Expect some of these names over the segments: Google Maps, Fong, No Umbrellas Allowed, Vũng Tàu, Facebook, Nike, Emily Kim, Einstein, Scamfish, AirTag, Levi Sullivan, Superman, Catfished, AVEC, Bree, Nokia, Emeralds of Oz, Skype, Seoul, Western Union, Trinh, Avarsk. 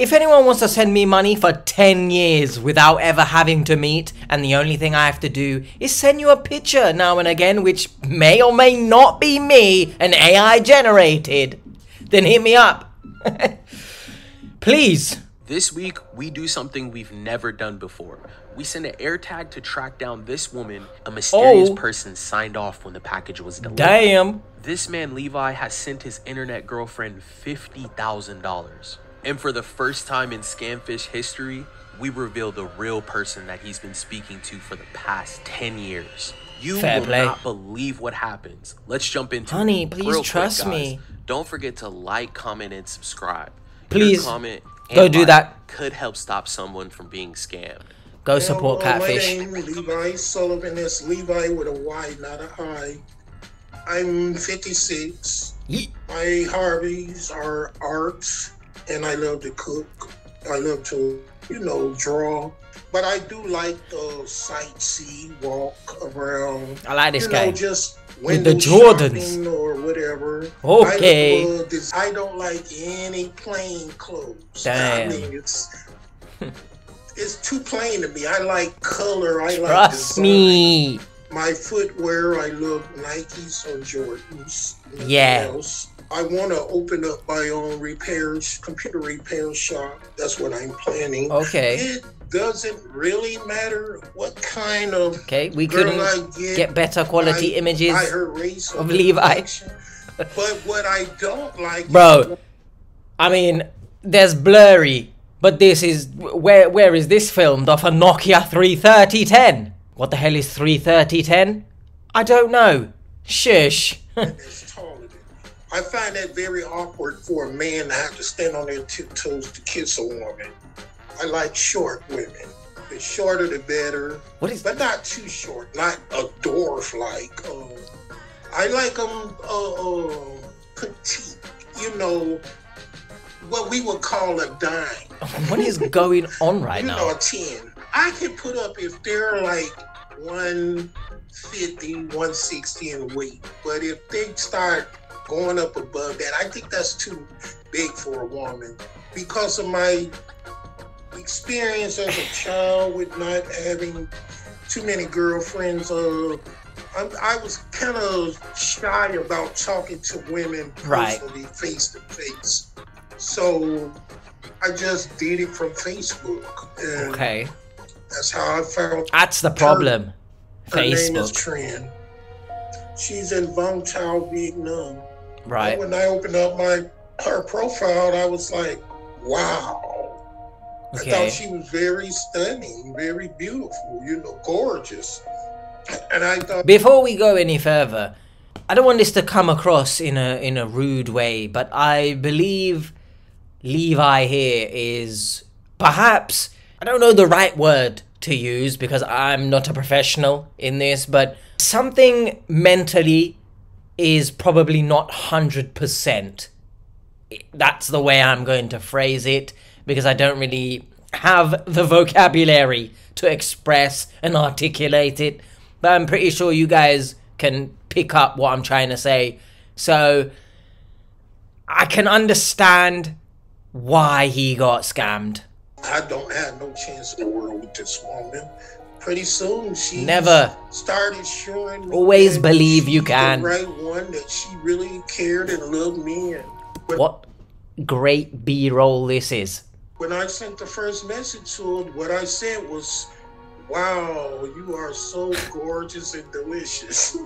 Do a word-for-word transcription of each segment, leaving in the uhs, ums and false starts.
If anyone wants to send me money for ten years without ever having to meet, and the only thing I have to do is send you a picture now and again, which may or may not be me and A I generated, then hit me up. Please. This week, we do something we've never done before. We sent an AirTag to track down this woman, a mysterious oh. person signed off when the package was delivered. Damn. This man, Levi, has sent his internet girlfriend fifty thousand dollars. And for the first time in Scamfish history, we reveal the real person that he's been speaking to for the past ten years. You Fair will play. Not believe what happens. Let's jump into Honey, it. Honey, please trust quick, me. Don't forget to like, comment, and subscribe. Please. Your comment Go do that. Could help stop someone from being scammed. Go support Hello, Catfish. My name is Levi Sullivan. It's Levi with a Y, not an I. I'm fifty-six. Yeet. My hobbies are art, and I love to cook. I love to, you know, draw. But I do like the sightsee, walk around. I like this you guy. Know, just With the Jordans or whatever. Okay. I, this, I don't like any plain clothes. Damn. I mean, it's it's too plain to me. I like color. I Trust like Trust me. My footwear. I love Nikes or Jordans. Yeah. Else. I want to open up my own repairs, computer repair shop. That's what I'm planning. Okay. It, doesn't really matter what kind of okay we couldn't get. get better quality I, images I of, of Levi but what I don't like bro I mean there's blurry but this is where where is this filmed off a Nokia three thirty ten? What the hell is three thirty ten? I don't know. Shush. I find that very awkward for a man to have to stand on their tiptoes to kiss a woman. I like short women. The shorter, the better. What is? But not too short. Not a dwarf-like. Um, I like them uh, uh, petite. You know, what we would call a dime. What is going on right you now? You know, a ten. I can put up if they're like one fifty, one sixty in weight. But if they start going up above that, I think that's too big for a woman because of my experience as a child with not having too many girlfriends. Uh, I, I was kind of shy about talking to women personally, right. face to face. So I just did it from Facebook. And okay, that's how I found. That's the problem. Her, her Facebook. Name is Trinh. She's in Vũng Tàu, Vietnam. Right. And when I opened up my her profile, I was like, wow. Okay. I thought she was very stunning, very beautiful, you know, gorgeous. And I thought before we go any further, I don't want this to come across in a in a rude way, but I believe Levi here is perhaps, I don't know the right word to use because I'm not a professional in this, but something mentally is probably not one hundred percent. That's the way I'm going to phrase it, because I don't really have the vocabulary to express and articulate it. But I'm pretty sure you guys can pick up what I'm trying to say. So I can understand why he got scammed. I don't have no chance in the world with this woman. Pretty soon she never started showing me. Always believe you can. The right one that she really cared and loved me. And what great B-roll this is. When I sent the first message to him, what I said was, wow, you are so gorgeous and delicious.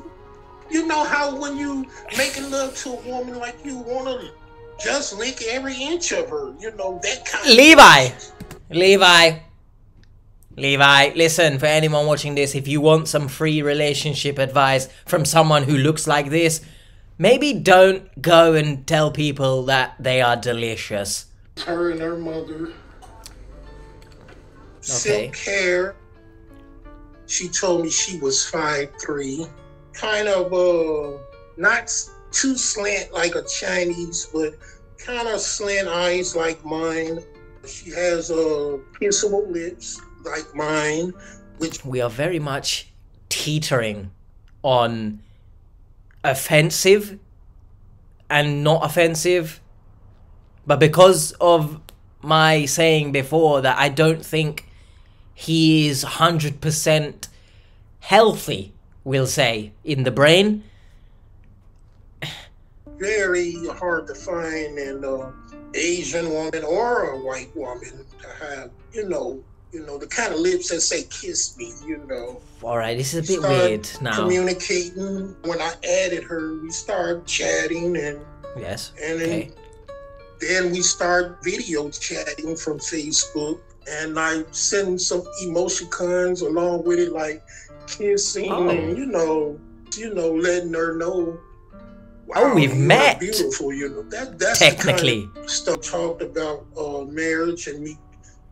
You know how when you making love to a woman, like you want to just lick every inch of her, you know, that kind Levi. of Levi. Levi, listen, for anyone watching this, if you want some free relationship advice from someone who looks like this, maybe don't go and tell people that they are delicious. Her and her mother. Okay. Silk hair. She told me she was five three. Kind of uh, not too slant like a Chinese, but kind of slant eyes like mine. She has uh, kissable lips like mine. Which we are very much teetering on offensive and not offensive. But because of my saying before that I don't think he is one hundred percent healthy, we'll say, in the brain. Very hard to find an uh, Asian woman or a white woman to have, you know, you know, the kind of lips that say kiss me, you know. All right, this is a bit weird now. Communicating. When I added her, we started chatting and... Yes, and then, okay. Then we start video chatting from Facebook, and I send some emoticons along with it, like kissing oh. and, you know, you know, letting her know. Wow, oh, we've met. Beautiful, you know. That, that's technically the kind of stuff talked about uh, marriage and me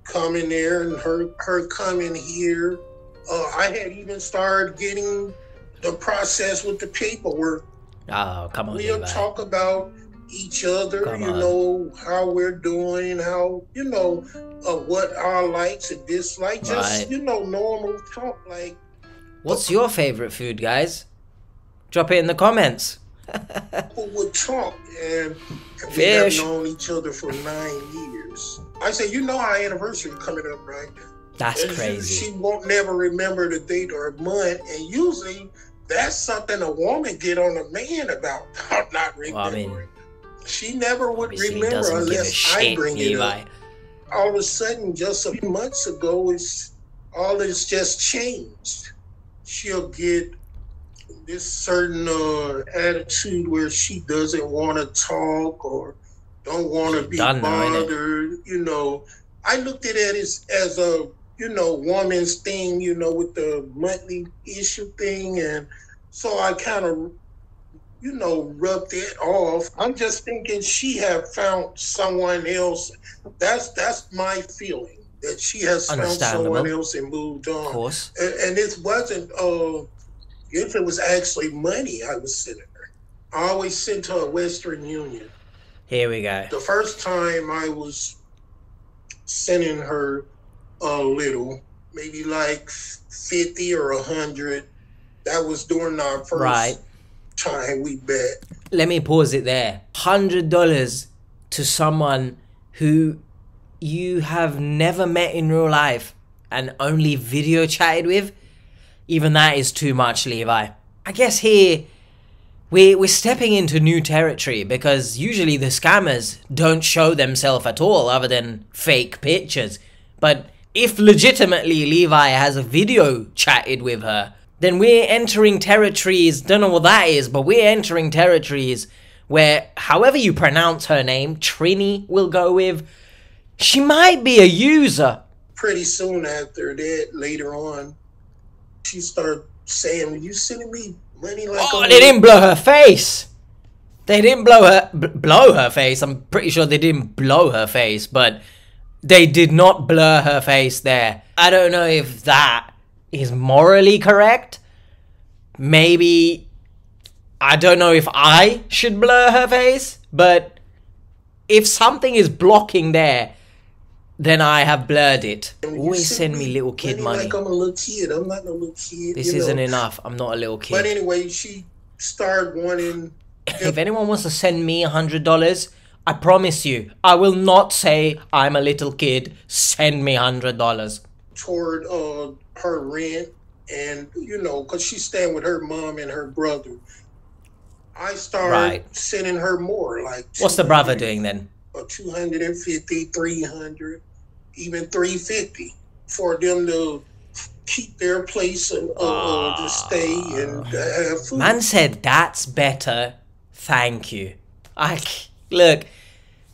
coming there and her her coming here. Uh, I had even started getting the process with the paperwork. Oh, come on, Levi. We'll talk about each other, come you on. know, how we're doing, how, you know, uh, what our likes and dislikes, right. Just, you know, normal talk. Like, what's your favorite food, guys? Drop it in the comments. People would talk, and we have known each other for nine years. I say, you know, our anniversary coming up, right? That's and crazy. She, she won't never remember the date or a month, and usually that's something a woman get on a man about, about not remembering. Well, I mean, she never would remember unless I bring it up. All of a sudden, just a few months ago, it's all is just changed. She'll get this certain uh, attitude where she doesn't want to talk or don't want to be bothered. You know, I looked at it as, as a, you know, woman's thing, you know, with the monthly issue thing. And so I kind of, you know, rubbed it off. I'm just thinking she have found someone else. That's that's my feeling, that she has found someone else and moved on. Of course. And, and it wasn't, uh, if it was actually money I was sending her. I always sent her a Western Union. Here we go. The first time I was sending her a little, maybe like fifty or a hundred. That was during our first right. time we bet. Let me pause it there. one hundred dollars to someone who you have never met in real life and only video chatted with, even that is too much, Levi. I guess here we're, we're stepping into new territory, because usually the scammers don't show themselves at all other than fake pictures. But if legitimately Levi has a video chatted with her, then we're entering territories, don't know what that is, but we're entering territories where however you pronounce her name, Trini will go with, she might be a user. Pretty soon after that, later on, she started saying, you sending me money like... Oh, they didn't blow her face. They didn't blow her, b blow her face. I'm pretty sure they didn't blow her face, but they did not blur her face there. I don't know if that is morally correct. Maybe, I don't know if I should blur her face, but if something is blocking there, then I have blurred it. Always send me little kid money. Like I'm a little kid. I'm not no little kid. This isn't enough. I'm not a little kid. But anyway, she started wanting... If anyone wants to send me one hundred dollars, I promise you, I will not say I'm a little kid. Send me one hundred dollars. Toward uh, her rent, and, you know, because she's staying with her mom and her brother. I started right. sending her more. Like, what's the brother doing then? Or two fifty, three hundred, even three fifty for them to keep their place and uh, uh, to stay and have food. Man said, that's better. Thank you. I, look,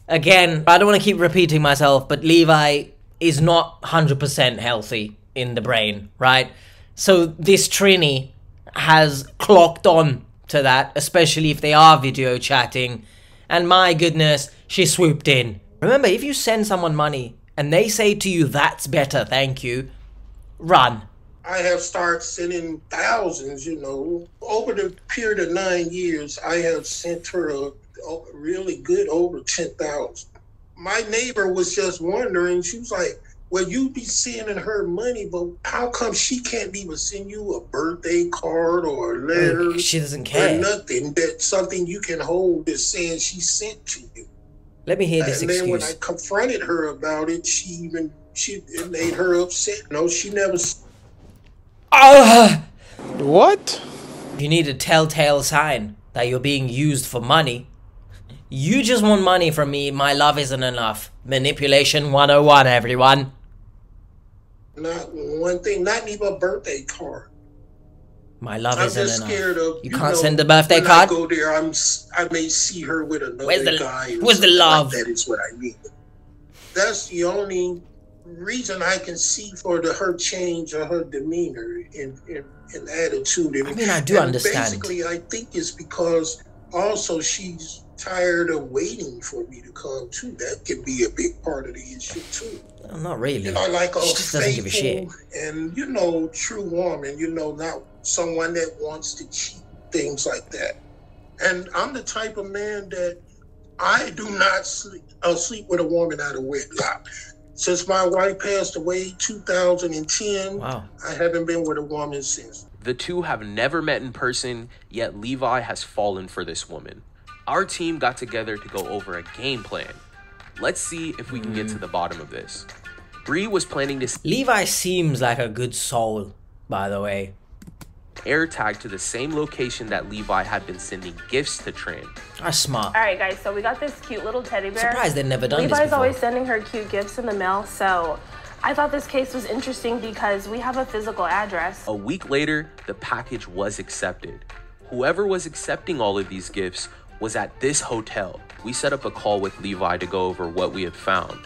again, I don't want to keep repeating myself, but Levi is not one hundred percent healthy in the brain, right? So this Trini has clocked on to that, especially if they are video chatting. And my goodness, she swooped in. Remember, if you send someone money and they say to you, that's better, thank you, run. I have started sending thousands, you know. Over the period of nine years, I have sent her a, a really good over ten thousand. My neighbor was just wondering, she was like, well, you be sending her money, but how come she can't even send you a birthday card or a letter? She doesn't care. Or nothing, that something you can hold is saying she sent to you. Let me hear this excuse. And then when I confronted her about it, she even, she, it made her upset. No, she never. Uh, what? You need a telltale sign that you're being used for money. You just want money from me. My love isn't enough. Manipulation one oh one, everyone. Not one thing, not even a birthday card. My love I'm isn't just enough. Scared of, you, you can't know, send the birthday card? I go there, I'm, I may see her with another where's the, guy. Where's the love? Like that is what I mean. That's the only reason I can see for the, her change or her demeanor and, and, and attitude. And, I mean, I do understand. Basically, I think it's because also she's tired of waiting for me to come too. That could be a big part of the issue too. Well, not really. You know, like she a just doesn't give a shit. And, you know, true woman, you know, not someone that wants to cheat, things like that. And I'm the type of man that I do not sleep, I'll sleep with a woman out of wedlock. Since my wife passed away two thousand ten, wow. I haven't been with a woman since. The two have never met in person, yet Levi has fallen for this woman. Our team got together to go over a game plan. Let's see if we can mm. get to the bottom of this. Bree was planning to... Levi seems like a good soul, by the way. AirTag to the same location that Levi had been sending gifts to Tran. That's smart. All right, guys, so we got this cute little teddy bear. Surprised they've never done Levi's this Levi's always sending her cute gifts in the mail, so I thought this case was interesting because we have a physical address. A week later, the package was accepted. Whoever was accepting all of these gifts was at this hotel. We set up a call with Levi to go over what we had found.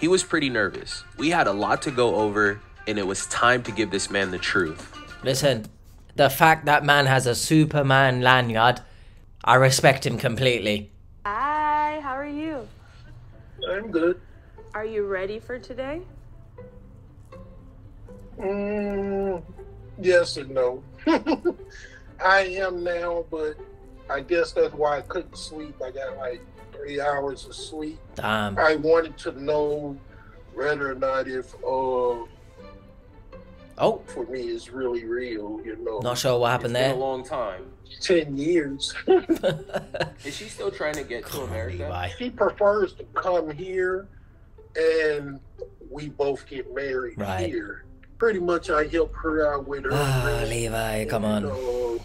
He was pretty nervous. We had a lot to go over, and it was time to give this man the truth. Listen, the fact that man has a Superman lanyard, I respect him completely. Hi, how are you? I'm good. Are you ready for today? Mm, yes and no. I am now, but I guess that's why I couldn't sleep. I got like three hours of sleep. Damn. I wanted to know whether or not if uh oh for me is really real, you know. Not sure what happened it's there. Been a long time. Ten years. Is she still trying to get come to America? On, she prefers to come here, and we both get married right. here. Pretty much, I help her out with her. Ah, oh, Levi, come on. Know,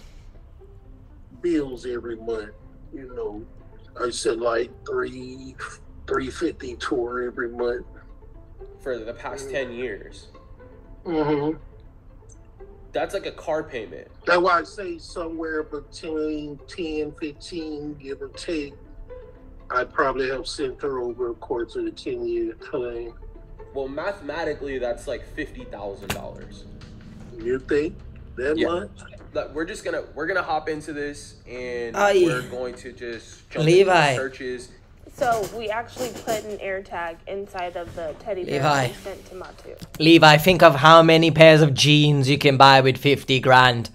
bills every month, you know. I said like three, three fifty to her every month for the past mm. ten years. Mm-hmm. That's like a car payment. That's why I say somewhere between ten, fifteen, give or take. I probably have sent her over a course of a ten-year claim. Well, mathematically, that's like fifty thousand dollars. You think that yeah. much? We're just gonna we're gonna hop into this and Aye. we're going to just jump Levi. into the searches. So we actually put an air tag inside of the teddy bear Levi. we sent to Matu. Levi, think of how many pairs of jeans you can buy with fifty grand.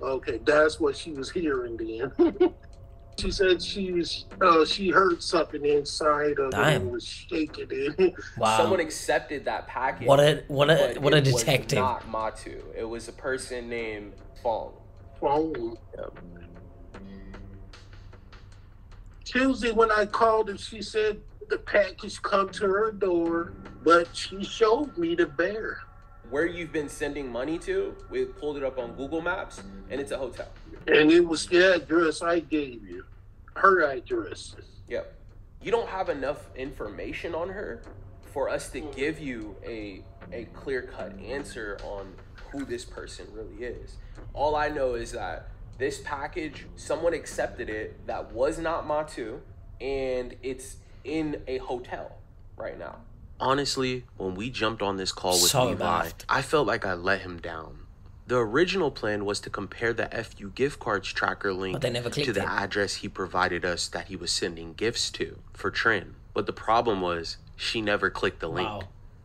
Okay, that's what she was hearing then. She said she was uh, she heard something inside of Damn. it and was shaking it. Wow. Someone accepted that package. What a what a what a it detective. It was not Matu. It was a person named Fong. Fong. Yep. Tuesday when I called her, she said the package come to her door, but she showed me the bear. Where you've been sending money to, we pulled it up on Google Maps, and it's a hotel. And it was the address I gave you, her address. Yep. You don't have enough information on her for us to give you a, a clear-cut answer on who this person really is. All I know is that this package, someone accepted it that was not Matu, and it's in a hotel right now. Honestly, when we jumped on this call with so Levi, left. I felt like I let him down. The original plan was to compare the F U gift cards tracker link to the it. address he provided us that he was sending gifts to for Trin. But the problem was she never clicked the link, wow.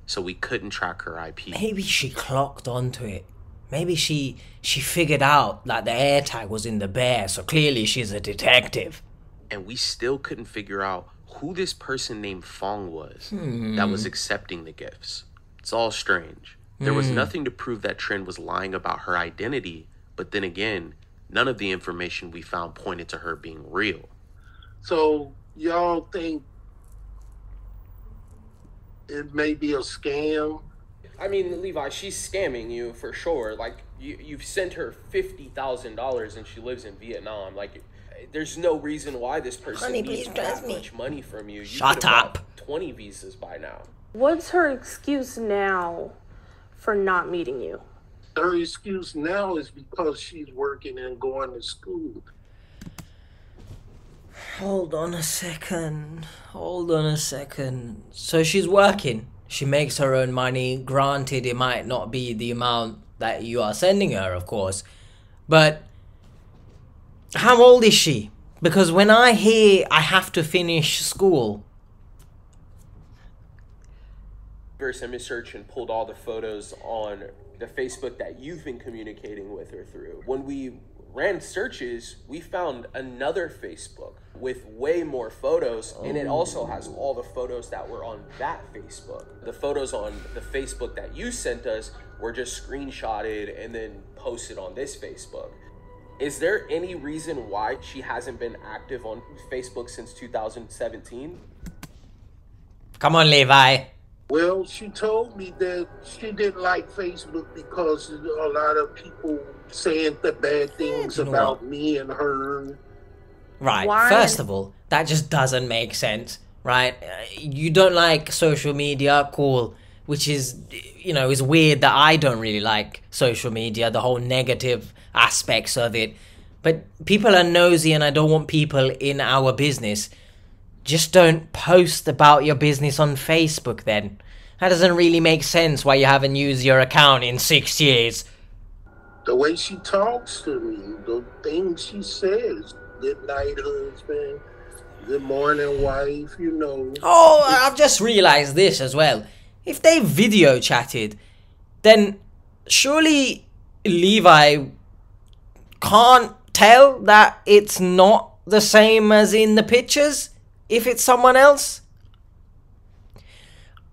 so we couldn't track her I P. Maybe she clocked onto it. Maybe she she figured out that the air tag was in the bear, so clearly she's a detective. And we still couldn't figure out who this person named Fong was hmm. that was accepting the gifts. It's all strange. There was hmm. nothing to prove that Trin was lying about her identity, but then again, none of the information we found pointed to her being real. So y'all think it may be a scam. I mean, Levi, she's scamming you for sure. Like, you, you've sent her fifty thousand dollars and she lives in Vietnam. Like, there's no reason why this person Honey, needs that much money from you. You Shut up. twenty visas by now. What's her excuse now for not meeting you? Her excuse now is because she's working and going to school. Hold on a second. Hold on a second. So she's working. She makes her own money. Granted, it might not be the amount that you are sending her, of course. But how old is she? Because when I hear I have to finish school, first image search and pulled all the photos on the Facebook that you've been communicating with her through. When we ran searches, we found another Facebook with way more photos, and it also has all the photos that were on that Facebook. The photos on the Facebook that you sent us were just screenshotted and then posted on this Facebook. Is there any reason why she hasn't been active on Facebook since two thousand seventeen? Come on, Levi. Well, she told me that she didn't like Facebook because a lot of people saying the bad things about me and her. Right. Why? First of all, that just doesn't make sense, right? You don't like social media, cool. Which is, you know, is weird that I don't really like social media, the whole negative aspects of it. But people are nosy, and I don't want people in our business. Just don't post about your business on Facebook then. That doesn't really make sense why you haven't used your account in six years. The way she talks to me, the things she says, good night husband, good morning wife, you know. Oh, I've just realized this as well. If they video chatted, then surely Levi can't tell that it's not the same as in the pictures? If it's someone else?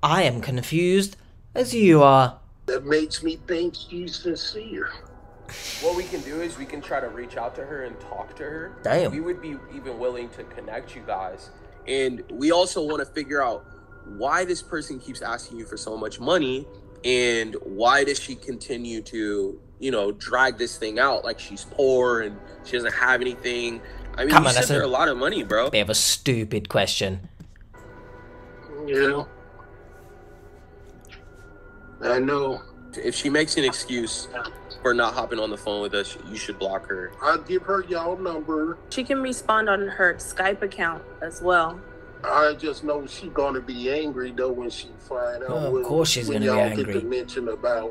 I am confused as you are. That makes me think she's sincere. What we can do is we can try to reach out to her and talk to her. Damn. We would be even willing to connect you guys. And we also want to figure out why this person keeps asking you for so much money, and why does she continue to, you know, drag this thing out like she's poor and she doesn't have anything. I mean, Come you on, sent her a lot of money, bro. Bit of a stupid question. Yeah. I know. If she makes an excuse for not hopping on the phone with us, you should block her. I'll give her y'all number. She can respond on her Skype account as well. I just know she's gonna be angry though when she find out. Oh, of course she's gonna be angry. When y'all get to mention about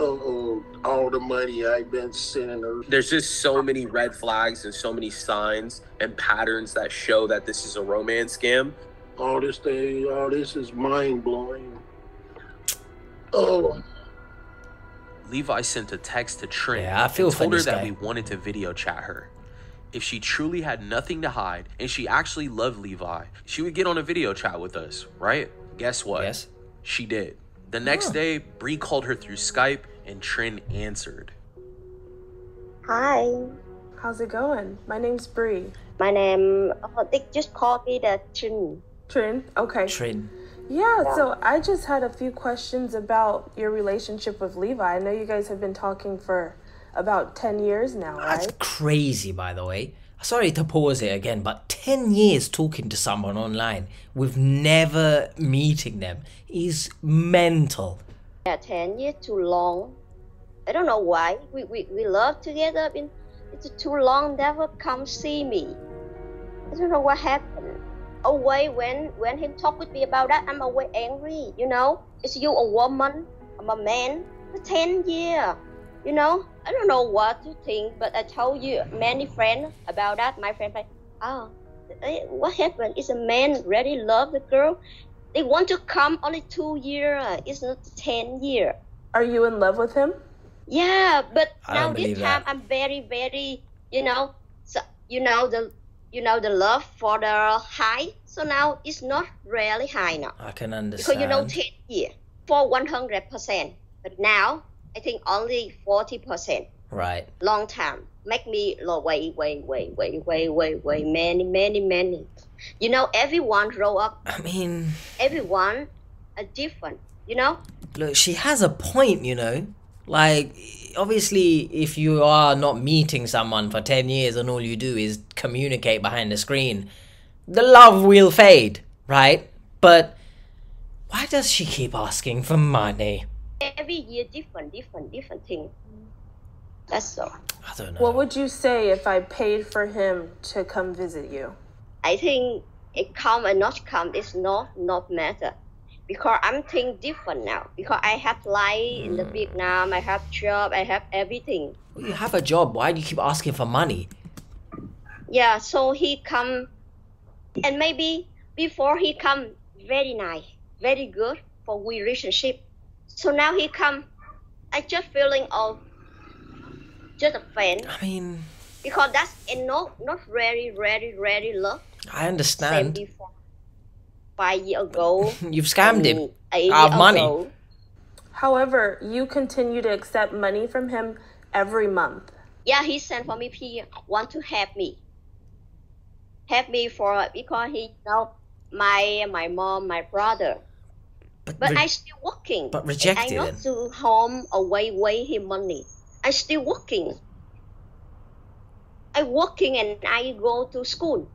Uh-oh, all the money I've been sending her. There's just so many red flags and so many signs and patterns that show that this is a romance scam. All this thing, all this is mind-blowing. Oh. Levi sent a text to Trinh. Yeah, I feel for this guy. Told her that we wanted to video chat her. If she truly had nothing to hide and she actually loved Levi, she would get on a video chat with us, right? Guess what? Yes. She did. The next huh. day, Bree called her through Skype, and Trinh answered. Hi. How's it going? My name's Bree. My name, oh, they just called me the Trinh. Trinh? Okay. Trinh. Yeah, yeah, so I just had a few questions about your relationship with Levi. I know you guys have been talking for about ten years now, right? That's crazy, by the way. Sorry to pause it again, but ten years talking to someone online with never meeting them is mental. Yeah, ten years too long. I don't know why. We, we, we love together, but it's too long, never come see me. I don't know what happened. Away when, when he talked with me about that, I'm away angry, you know? It's you a woman, I'm a man, for ten years. You know, I don't know what to think, but I told you many friends about that. My friend like, oh, what happened? Is a man really love the girl? They want to come only two years. It's not ten years. Are you in love with him? Yeah, but I now this time that. I'm very, very, you know, so you know the, you know the love for the high. So now it's not really high now. I can understand. Because you know, ten years for one hundred percent, but now. I think only forty percent. Right. Long time. Make me low way, way, way, way, way, way, way, many, many, many. You know, everyone grow up. I mean... Everyone, a different, you know? Look, she has a point, you know? Like, obviously, if you are not meeting someone for ten years and all you do is communicate behind the screen, the love will fade, right? But why does she keep asking for money? Every year, different, different, different thing. That's all. I don't know. What would you say if I paid for him to come visit you? I think it come and not come is not not matter, because I'm think different now. Because I have life mm. in the Vietnam, I have job, I have everything. Well, you have a job. Why do you keep asking for money? Yeah, so he come, and maybe before he come very nice, very good for we relationship. So now he come, I just feeling of. Just a friend. I mean, because that's a no, not very, very, very love. I understand. Same before, five years ago, you've scammed him out of money. Ago. However, you continue to accept money from him every month. Yeah, he sent for me. He want to help me, help me for because he know my my mom, my brother. But, but I still working. But rejected. And I not to home away, way him money. I still working. I working and I go to school.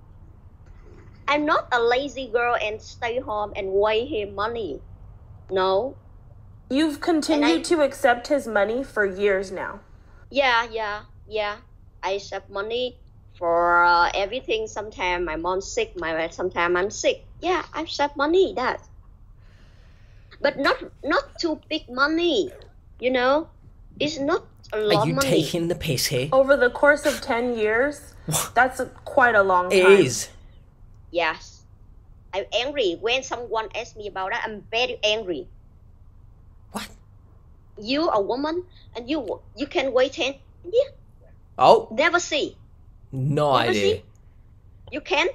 I'm not a lazy girl and stay home and wait him money. No. You've continued I, to accept his money for years now. Yeah, yeah, yeah. I accept money for uh, everything. Sometimes my mom's sick. My sometimes I'm sick. Yeah, I accept money that. But not not too big money, you know. It's not a lot of money. Are you taking the piss here? Over the course of ten years, that's a, quite a long time. It is. Yes. I'm angry. When someone asks me about that, I'm very angry. What? You a woman and you you can wait ten years? Oh. Never see. No Never idea. See? You can?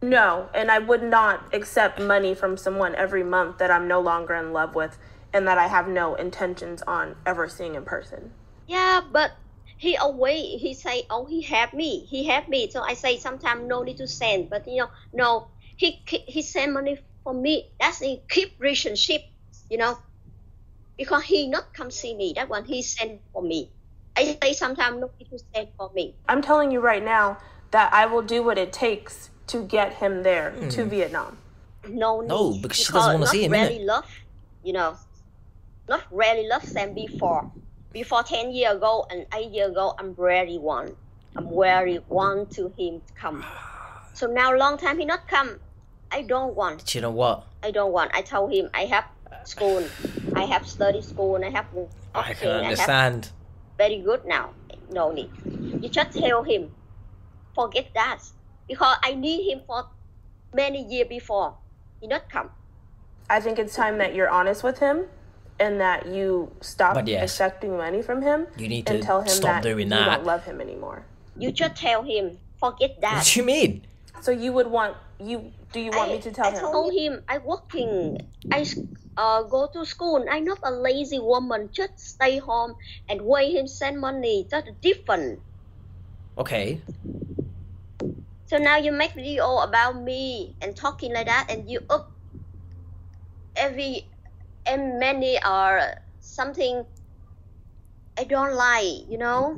No, and I would not accept money from someone every month that I'm no longer in love with. And that I have no intentions on ever seeing in person. Yeah, but he away. He say, "Oh, he helped me. He helped me." So I say, "Sometimes no need to send." But you know, no, he he send money for me. That's a keep relationship, you know, because he not come see me. That one he send for me. I say sometimes no need to send for me. I'm telling you right now that I will do what it takes to get him there mm. to Vietnam. No, need, no, because she doesn't want to see him. Really love, you know. Not really love them before. Before ten years ago and eight years ago, I'm really want. I'm really want to him to come. So now long time he not come. I don't want. But you know what? I don't want. I told him I have school. I have study school and I have working. I can understand. I very good now. No need. You just tell him. Forget that. Because I need him for many years before. He not come. I think it's time that you're honest with him. And that you stop yes, accepting money from him. You need and to tell him stop that doing that. You don't love him anymore. You just tell him, forget that. What do you mean? So you would want you? Do you want I, me to tell I him? I told him I working. I uh, go to school. I'm not a lazy woman. Just stay home and wait him send money. That's different. Okay. So now you make video about me and talking like that, and you up every. And many are something I don't like, you know?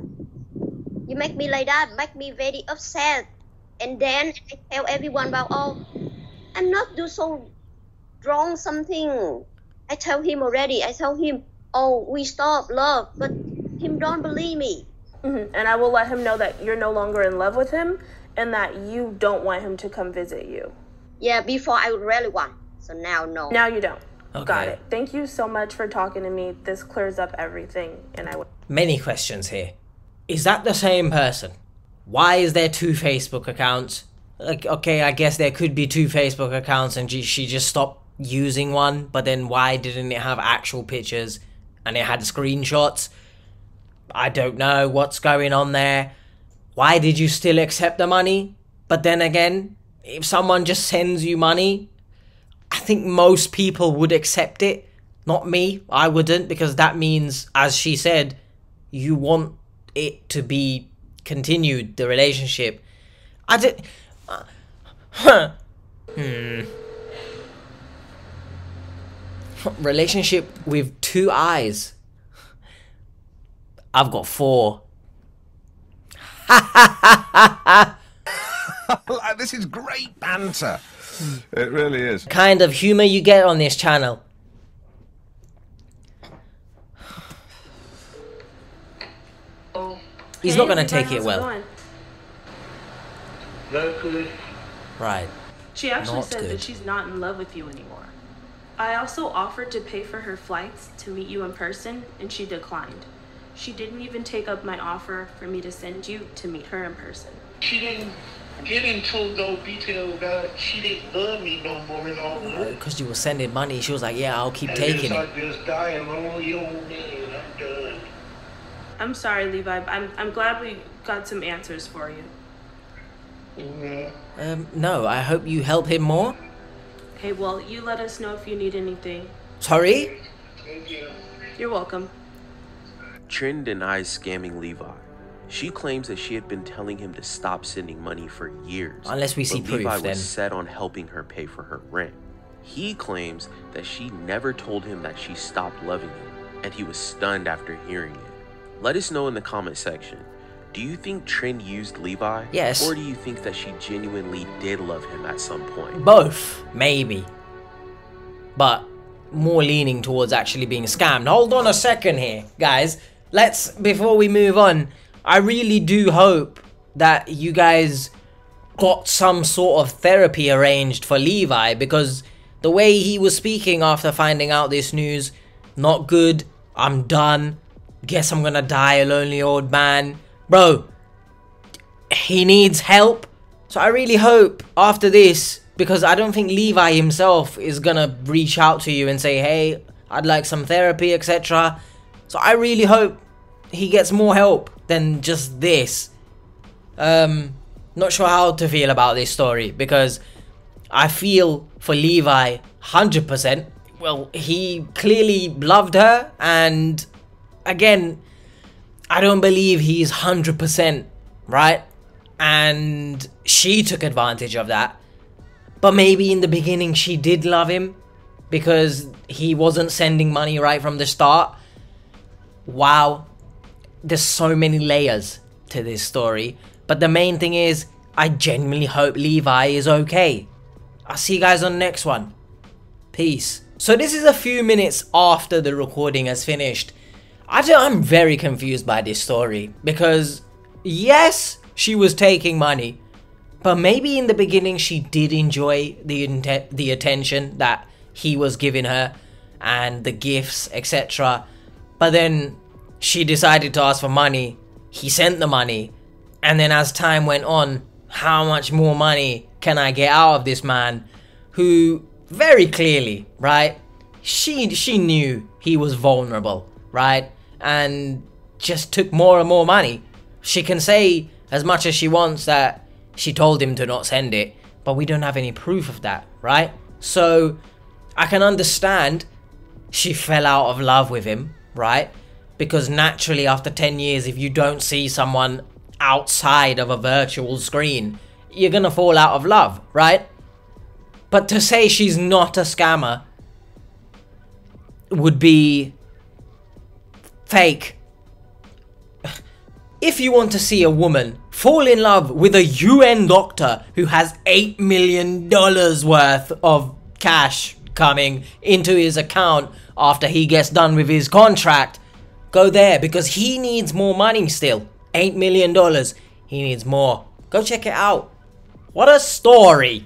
You make me like that, make me very upset. And then I tell everyone about, oh, I'm not do so wrong something. I tell him already, I tell him, oh, we stop love, but him don't believe me. Mm-hmm. And I will let him know that you're no longer in love with him and that you don't want him to come visit you. Yeah, before I really want, so now no. Now you don't. Okay. Got it. Thank you so much for talking to me. This clears up everything. And I w many questions here. Is that the same person? Why is there two Facebook accounts? Like, okay, I guess there could be two Facebook accounts and she just stopped using one. But then why didn't it have actual pictures and it had screenshots? I don't know what's going on there. Why did you still accept the money? But then again, if someone just sends you money, I think most people would accept it. Not me. I wouldn't, because that means, as she said, you want it to be continued, the relationship. I did. Uh, huh. Hmm. Relationship with two eyes. I've got four. This is great banter. It really is. Kind of humor you get on this channel. Oh. He's hey, not gonna take it well. Going? Right. She actually not said good. that she's not in love with you anymore. I also offered to pay for her flights to meet you in person, and she declined. She didn't even take up my offer for me to send you to meet her in person. She didn't get into no detail about it. She didn't love me no more at all. Because you were sending money, she was like, yeah, I'll keep and taking I it. I just die lonely old man. I'm done. I'm sorry, Levi. I'm, I'm glad we got some answers for you. Yeah. Um, no, I hope you help him more. Okay, well, you let us know if you need anything. Sorry? Thank you. You're welcome. Trinh denies scamming Levi. She claims that she had been telling him to stop sending money for years. Unless we see proof, then. Levi was set on helping her pay for her rent. He claims that she never told him that she stopped loving him, and he was stunned after hearing it. Let us know in the comment section. Do you think Trinh used Levi? Yes. Or do you think that she genuinely did love him at some point? Both, maybe. But more leaning towards actually being scammed. Hold on a second here, guys. Let's, before we move on, I really do hope that you guys got some sort of therapy arranged for Levi, because the way he was speaking after finding out this news, not good, I'm done, guess I'm gonna die a lonely old man. Bro, he needs help. So I really hope after this, because I don't think Levi himself is gonna reach out to you and say, hey, I'd like some therapy, et cetera. So I really hope he gets more help than just this. Um, not sure how to feel about this story, because I feel for Levi one hundred percent. Well, he clearly loved her, and again, I don't believe he's one hundred percent, right? And she took advantage of that. But maybe in the beginning she did love him, because he wasn't sending money right from the start. Wow, there's so many layers to this story, but the main thing is I genuinely hope Levi is okay. I'll see you guys on the next one. Peace. So this is a few minutes after the recording has finished. I don't, I'm very confused by this story, because yes, she was taking money, but maybe in the beginning she did enjoy the the attention that he was giving her and the gifts, et cetera. But then she decided to ask for money, he sent the money, and then as time went on, how much more money can I get out of this man, who very clearly, right, she, she knew he was vulnerable, right, and just took more and more money. She can say as much as she wants that she told him to not send it, but we don't have any proof of that, right? So I can understand she fell out of love with him, right? Because naturally after ten years, if you don't see someone outside of a virtual screen, you're gonna fall out of love, right? But to say she's not a scammer would be fake. If you want to see a woman fall in love with a U N doctor who has eight million dollars worth of cash coming into his account after he gets done with his contract, go there, because he needs more money still. eight million dollars. He needs more. Go check it out. What a story.